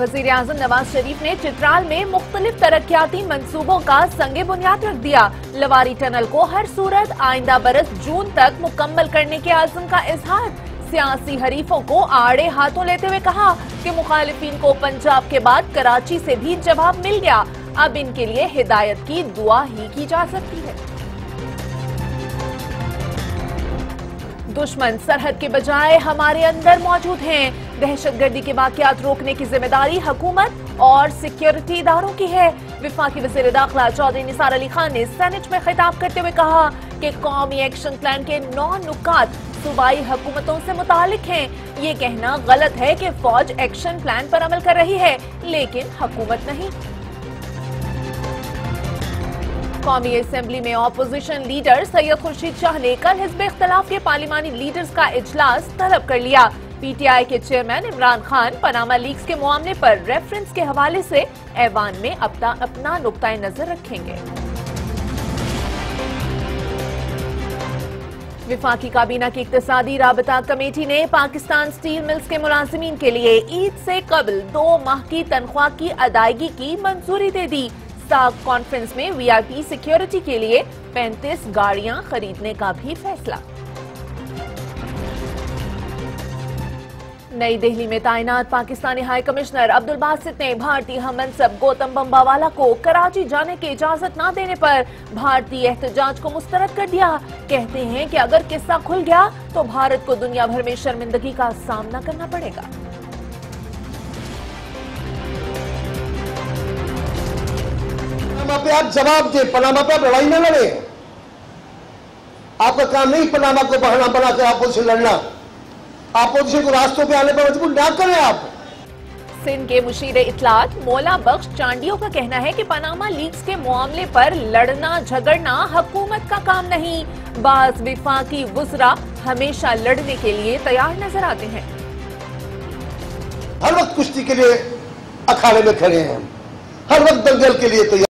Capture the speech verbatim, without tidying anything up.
वज़ीर-ए-आज़म नवाज शरीफ ने चित्राल में मुख्तलिफ तरक्याती मंसूबों का संगे बुनियाद रख दिया। लवारी टनल को हर सूरत आइंदा बरस जून तक मुकम्मल करने के आज़म का इजहार। सियासी हरीफों को आड़े हाथों लेते हुए कहा कि मुखालिफिन को पंजाब के बाद कराची से भी जवाब मिल गया, अब इनके लिए हिदायत की दुआ ही की जा सकती है। दुश्मन सरहद के बजाय हमारे अंदर मौजूद हैं। दहशतगर्दी के वाकयात रोकने की जिम्मेदारी हुकूमत और सिक्योरिटी इदारों की है। वफाकी वज़ीर दाखिला चौधरी निसार अली खान ने सेनेट में खिताब करते हुए कहा कि कौमी एक्शन प्लान के नौ नुकात सूबाई हुकूमतों से मुतालिक हैं। ये कहना गलत है कि फौज एक्शन प्लान पर अमल कर रही है लेकिन हुकूमत नहीं। कौमी असेंबली में ऑपोजिशन लीडर सैद खुर्शीद शाह ने कल हिज़्ब इख्तिलाफ के पार्लिमानी लीडर्स का इजलास तलब कर लिया। पीटीआई के chairman Imran Khan Panama leaks के मामले पर रेफरेंस के हवाले से ऐवान में अपना अपना नुक्ता नजर रखेंगे। विफाकी काबीना की इक्तिसादी राबता कमेटी ने पाकिस्तान स्टील मिल्स के मुलाजिमीन के लिए ईद से कबल दो माह की तनख्वाह की अदायगी की मंजूरी दे दी। कॉन्फ्रेंस में वीआईपी सिक्योरिटी के लिए पैंतीस गाड़ियां खरीदने का भी फैसला। नई दिल्ली में तैनात पाकिस्तानी हाई कमिश्नर अब्दुल बासित ने भारतीय हमनसब गौतम बम्बावाला को कराची जाने की इजाजत न देने पर भारतीय एहतजाज को मुस्तरद कर दिया। कहते हैं कि अगर किस्सा खुल गया तो भारत को दुनिया भर में शर्मिंदगी का सामना करना पड़ेगा। पे आप जवाब दे, पनामा पे आप लड़ाई ना लड़े। आपका काम नहीं पनामा को बहाना बनाकर आपोजिशन लड़ना, आपोजिशन को रास्तों पे आने पर मजबूर ना करें आप। सिंध के मुशीरे इतलात मौला बख्श चांडियो का कहना है कि पनामा लीक्स के मामले पर लड़ना झगड़ना हुकूमत का काम नहीं। बाज विफाकी वुज़रा हमेशा लड़ने के लिए तैयार नजर आते हैं, हर वक्त कुश्ती के लिए अखाड़े में खड़े हैं, हर वक्त दंगल के लिए तैयार।